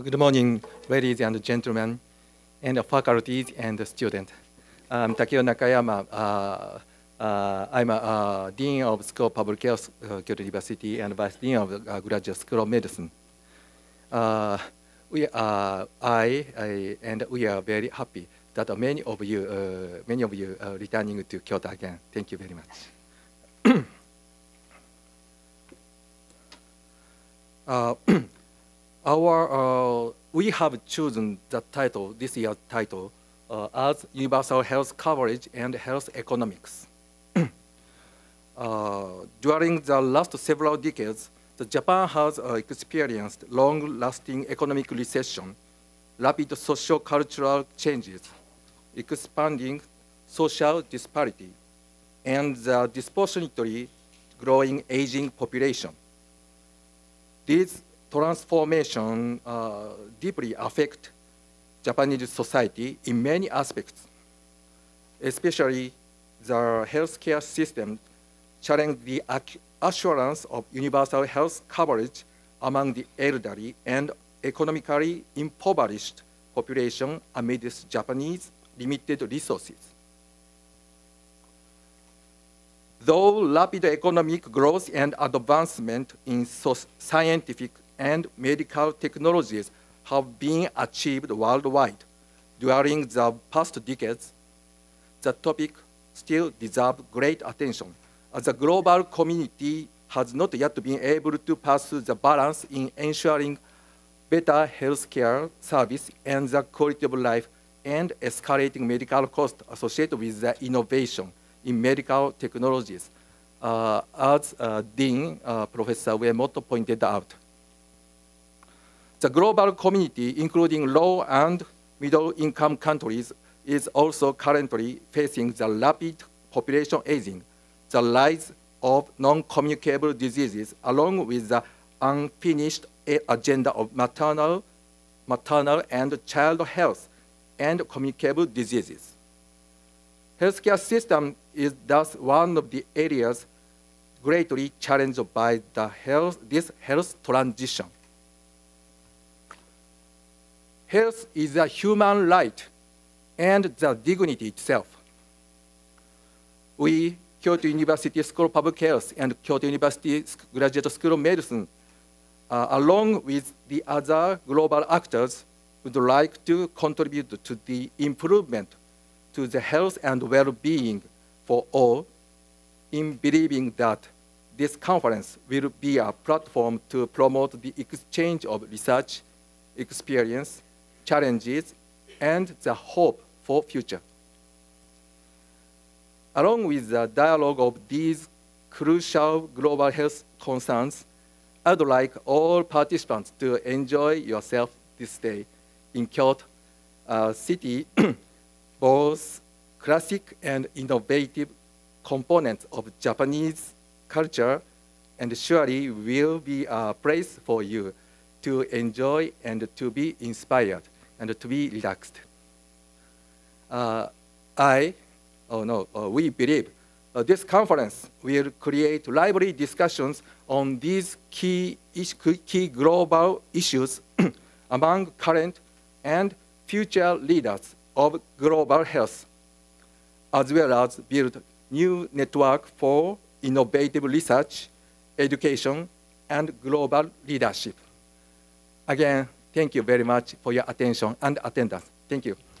Good morning, ladies and gentlemen, and faculty and students. I'm Takeo Nakayama. I'm a Dean of School of Public Health, Kyoto University, and Vice Dean of the Graduate School of Medicine. We are very happy that many of you are returning to Kyoto again. Thank you very much. We have chosen the title, this year's title, as Universal Health Coverage and Health Economics. During the last several decades, Japan has experienced long-lasting economic recession, rapid socio-cultural changes, expanding social disparity, and the disproportionately growing aging population. These transformation deeply affect Japanese society in many aspects, especially the healthcare system challenge the assurance of universal health coverage among the elderly and economically impoverished population amidst Japanese limited resources. Though rapid economic growth and advancement in scientific and medical technologies have been achieved worldwide during the past decades, the topic still deserves great attention, as the global community has not yet been able to pursue the balance in ensuring better healthcare service and the quality of life, and escalating medical costs associated with the innovation in medical technologies, as Dean Professor Wemoto pointed out. The global community, including low and middle-income countries, is also currently facing the rapid population aging, the rise of non-communicable diseases, along with the unfinished agenda of maternal and child health and communicable diseases. Healthcare system is thus one of the areas greatly challenged by the this health transition. Health is a human right and the dignity itself. We, Kyoto University School of Public Health and Kyoto University Graduate School of Medicine, along with the other global actors, would like to contribute to the improvement to the health and well-being for all, in believing that this conference will be a platform to promote the exchange of research, experience, challenges, and the hope for future. Along with the dialogue of these crucial global health concerns, I'd like all participants to enjoy yourself this day in Kyoto City, both classic and innovative components of Japanese culture, and surely will be a place for you to enjoy and to be inspired and to be relaxed. We believe this conference will create lively discussions on these key global issues among current and future leaders of global health, as well as build new network for innovative research, education, and global leadership. Again, thank you very much for your attention and attendance. Thank you.